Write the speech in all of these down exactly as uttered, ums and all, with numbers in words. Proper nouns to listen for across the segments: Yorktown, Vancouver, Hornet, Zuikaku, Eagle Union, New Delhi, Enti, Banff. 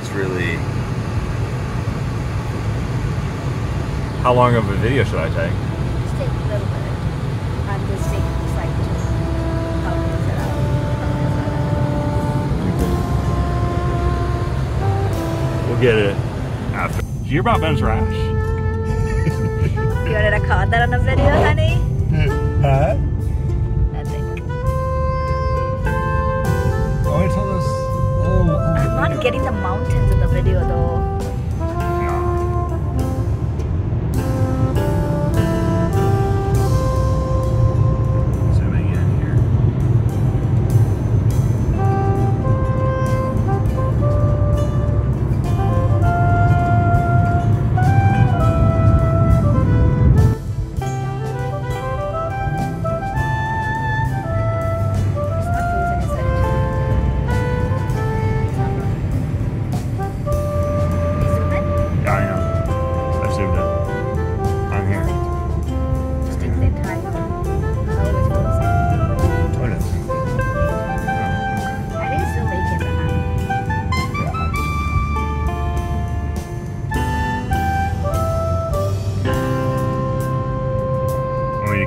It's really... How long of a video should I take? Just take a little bit. I'm just taking this like just help me set up from the side. We'll get it after. Did you hear about Ben's rash? You wanted to call that on the video, honey? Huh? That's it. Oh, I told us. Oh, I'm not getting the mountains in the video though.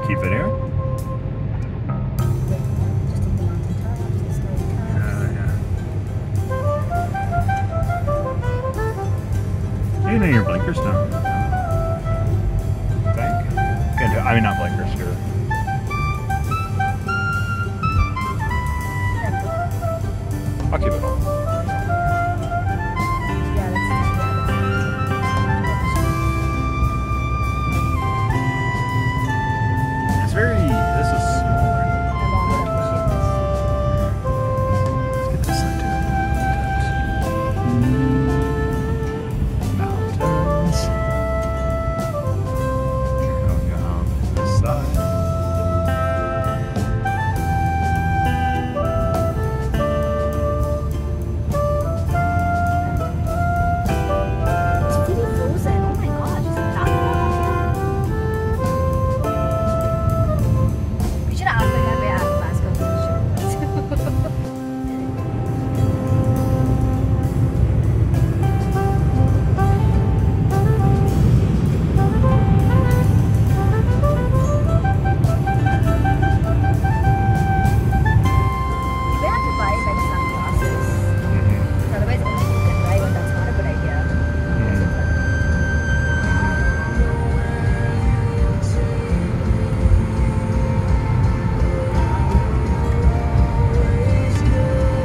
Keep it here? Yeah, yeah. You know your blinkers now. I think. Good, I mean, not blinkers, sure. I'll keep it on.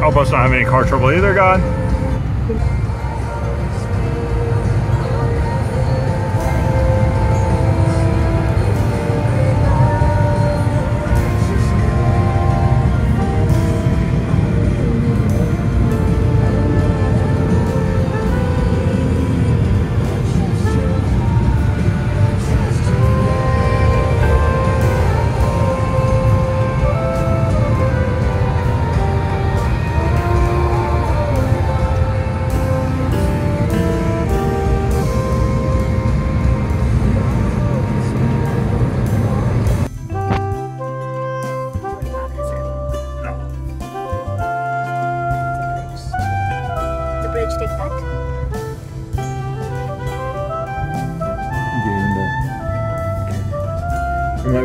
Help us not have any car trouble either, God. Take that. Yeah, but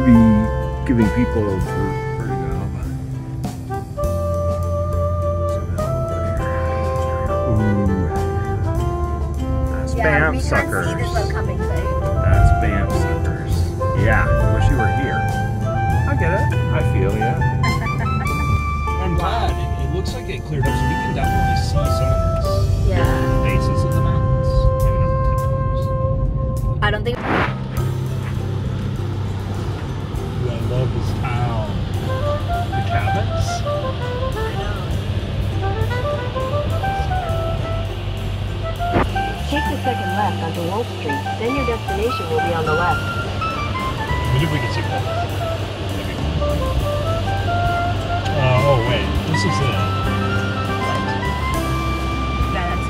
we might be giving people a vertigo, but that's yeah, Banff suckers. Coming, that's Banff suckers. Yeah, I wish you were here. I get it. I feel ya. I'm glad. It looks like it cleared up, so we can definitely see some of this. Yeah. Bases of the mountains. Maybe not the tiptoes. I don't think. What I love is how the cabins. I know. Take the second left onto Wall Street. Then your destination will be on the left. What if we could see that? Maybe. Uh, oh wait, this is it. Yeah, that's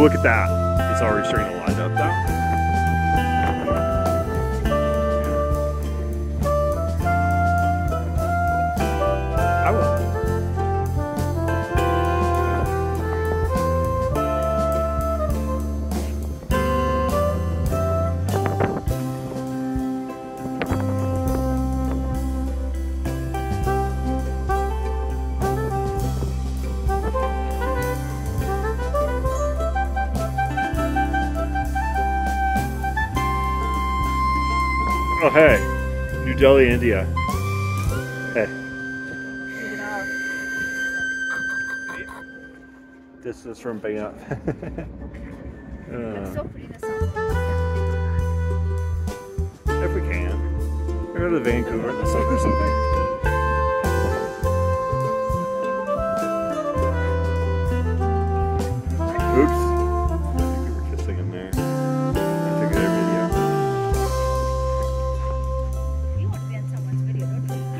look at that. It's already starting to light up now. Oh, hey, New Delhi, India. Hey. This is from Banff. uh, so pretty this summer. If we can. We're going to Vancouver this summer or something.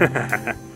Ha ha ha.